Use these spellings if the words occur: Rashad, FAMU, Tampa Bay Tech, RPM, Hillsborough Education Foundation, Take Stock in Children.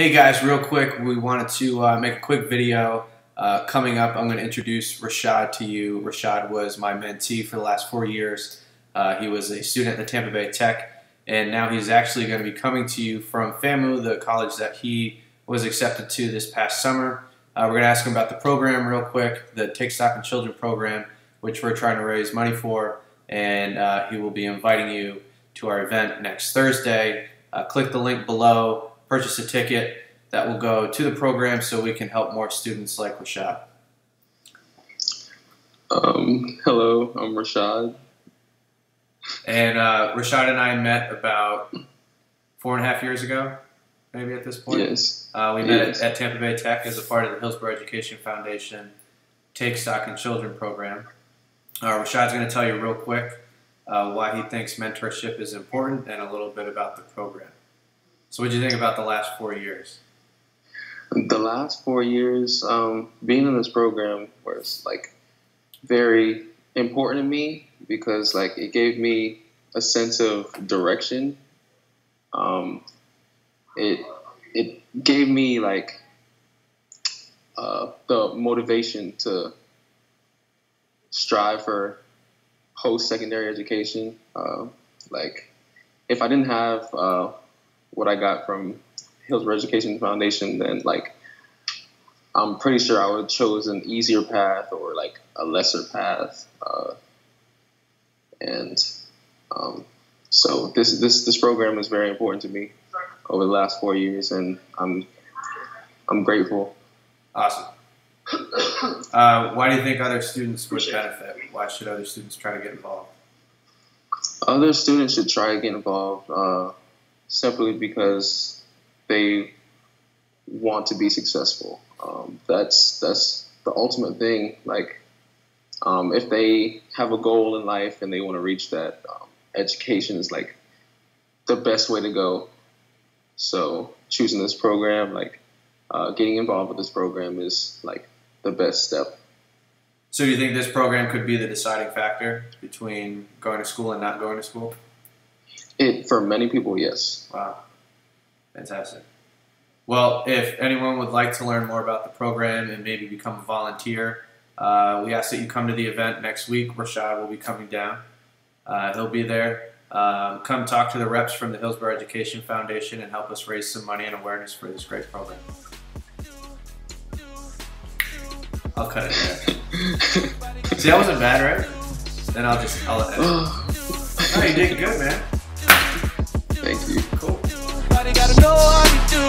Hey guys, real quick, we wanted to make a quick video. Coming up, I'm going to introduce Rashad to you. Rashad was my mentee for the last 4 years. He was a student at the Tampa Bay Tech, and now he's actually going to be coming to you from FAMU, the college that he was accepted to this past summer. We're going to ask him about the program real quick, the Take Stock in Children program, which we're trying to raise money for, and he will be inviting you to our event next Thursday. Click the link below, purchase a ticket. That will go to the program so we can help more students like Rashad. Hello, I'm Rashad. And Rashad and I met about 4.5 years ago, maybe at this point. Yes. We met at Tampa Bay Tech as a part of the Hillsborough Education Foundation Take Stock in Children program. Rashad's going to tell you real quick why he thinks mentorship is important and a little bit about the program. So what do you think about the last 4 years? The last 4 years, being in this program was like very important to me because like it gave me a sense of direction. It gave me like the motivation to strive for post-secondary education. Like if I didn't have what I got from Hillsborough Education Foundation, then like I'm pretty sure I would have chosen an easier path or like a lesser path, so this program is very important to me over the last 4 years, and I'm grateful. Awesome. Why do you think other students would benefit? Why should other students try to get involved? Other students should try to get involved. Simply because they want to be successful. That's the ultimate thing. Like, if they have a goal in life and they want to reach that, education is like the best way to go. So choosing this program, like getting involved with this program, is like the best step. So you think this program could be the deciding factor between going to school and not going to school? For many people, yes. Wow. Fantastic. Well, if anyone would like to learn more about the program and maybe become a volunteer, we ask that you come to the event next week. Rashad will be coming down. He'll be there. Come talk to the reps from the Hillsborough Education Foundation and help us raise some money and awareness for this great program. I'll cut it there. See, that wasn't bad, right? Then I'll edit. Oh, you did good, man. Thank you. Cool.